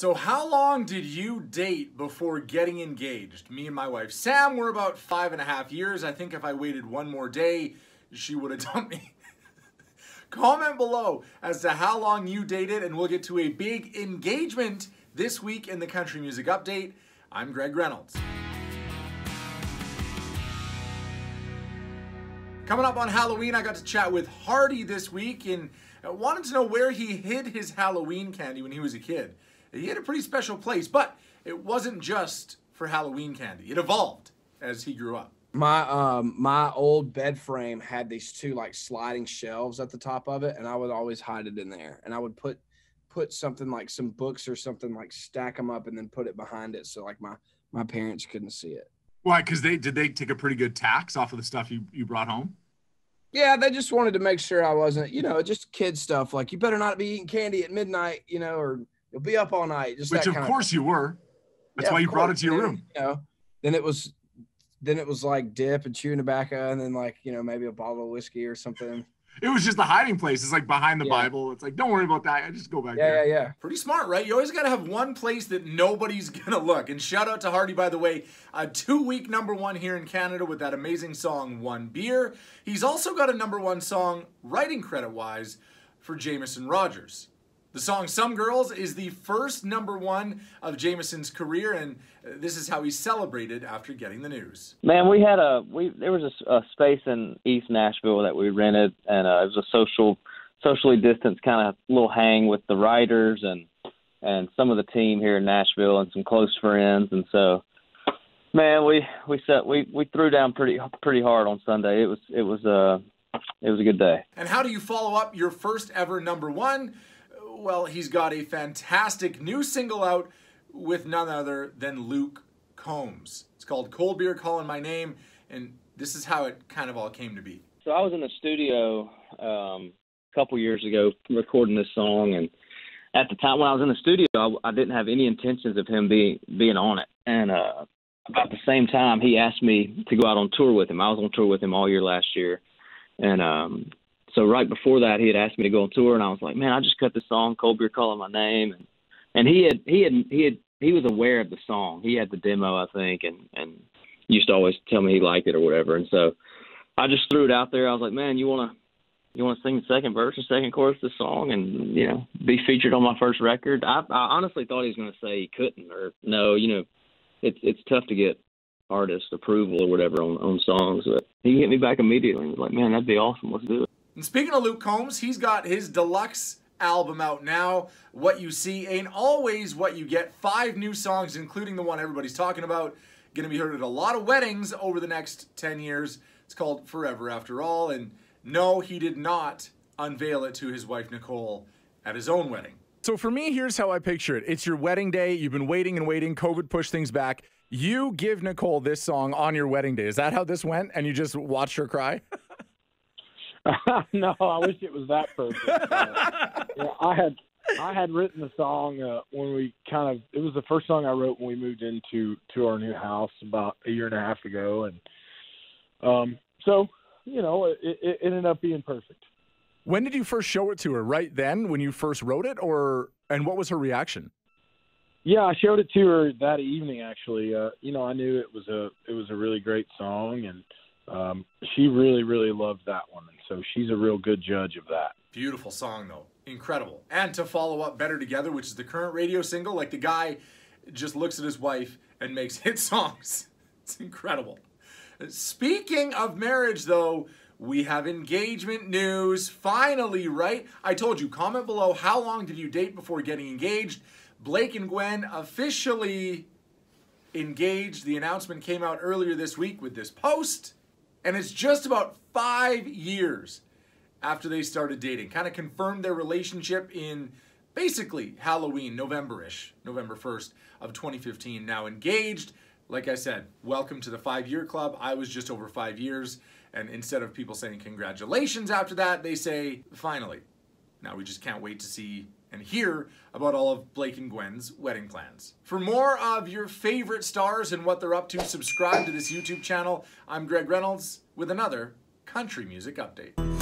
So how long did you date before getting engaged? Me and my wife Sam were about 5.5 years. I think if I waited one more day, she would have dumped me. Comment below as to how long you dated, and we'll get to a big engagement this week in the Country Music Update. I'm Greg Reynolds. Coming up on Halloween, I got to chat with Hardy this week and wanted to know where he hid his Halloween candy when he was a kid. He had a pretty special place, but it wasn't just for Halloween candy. It evolved as he grew up. My old bed frame had these two like sliding shelves at the top of it, and I would always hide it in there. And I would put something like some books or something, like stack them up and then put it behind it so like my parents couldn't see it. Why? Because did they take a pretty good tax off of the stuff you brought home? Yeah, they just wanted to make sure I wasn't, just kid stuff. Like, you better not be eating candy at midnight, or you'll be up all night. Just which, of course, you were. That's why you brought it to your room. Then it was like dip and chewing tobacco, and then maybe a bottle of whiskey or something. It was just the hiding place. It's like behind the Bible. It's like, don't worry about that. I just go back there. Yeah. Pretty smart, right? You always got to have one place that nobody's going to look. And shout out to Hardy, by the way, a 2-week #1 here in Canada with that amazing song, One Beer. He's also got a #1 song, writing credit-wise, for Jameson Rodgers. The song Some Girls is the first #1 of Jameson's career, and this is how he celebrated after getting the news. Man, there was a space in East Nashville that we rented, and it was a socially distanced kind of little hang with the writers and some of the team here in Nashville and some close friends. And so, man, we threw down pretty hard on Sunday. It was a good day. And how do you follow up your first ever #1? Well, he's got a fantastic new single out with none other than Luke Combs. It's called Cold Beer Calling My Name, and this is how it kind of all came to be. So I was in the studio a couple years ago recording this song, and at the time when I was in the studio, I didn't have any intentions of him being on it. And about the same time, he asked me to go out on tour with him. I was on tour with him all year last year, and so right before that, he had asked me to go on tour, and I was like, "Man, I just cut this song, Cold Beer Calling My Name," and he was aware of the song. He had the demo, I think, and used to always tell me he liked it or whatever. And so I just threw it out there. I was like, "Man, you wanna sing the second verse, the second chorus of the song, and be featured on my first record?" I honestly thought he was gonna say he couldn't or no. It's tough to get artist approval or whatever on songs, but he hit me back immediately and was like, "Man, that'd be awesome. Let's do it." And speaking of Luke Combs, he's got his deluxe album out now, What You See Ain't Always What You Get. 5 new songs, including the one everybody's talking about. Going to be heard at a lot of weddings over the next 10 years. It's called Forever After All. And no, he did not unveil it to his wife, Nicole, at his own wedding. So for me, here's how I picture it. It's your wedding day. You've been waiting and waiting. COVID pushed things back. You give Nicole this song on your wedding day. Is that how this went? And you just watched her cry? No, I wish it was that perfect. I had written the song when we it was the first song I wrote when we moved into our new house about 1.5 years ago, and it ended up being perfect. When did you first show it to her? Right then, when you first wrote it, and what was her reaction? Yeah, I showed it to her that evening. Actually, I knew it was a really great song, and she really, really loved that one. And so she's a real good judge of that. Beautiful song, though. Incredible. And to follow up Better Together, which is the current radio single, like the guy just looks at his wife and makes hit songs. It's incredible. Speaking of marriage, though, we have engagement news. Finally, right? I told you, comment below, how long did you date before getting engaged? Blake and Gwen officially engaged. The announcement came out earlier this week with this post. And it's just about 5 years after they started dating. Kind of confirmed their relationship in basically Halloween, November-ish, November 1st of 2015. Now engaged. Like I said, welcome to the 5-year club. I was just over 5 years. And instead of people saying congratulations after that, they say, finally. Now we just can't wait to see and hear about all of Blake and Gwen's wedding plans. For more of your favorite stars and what they're up to, subscribe to this YouTube channel. I'm Greg Reynolds with another Country Music Update.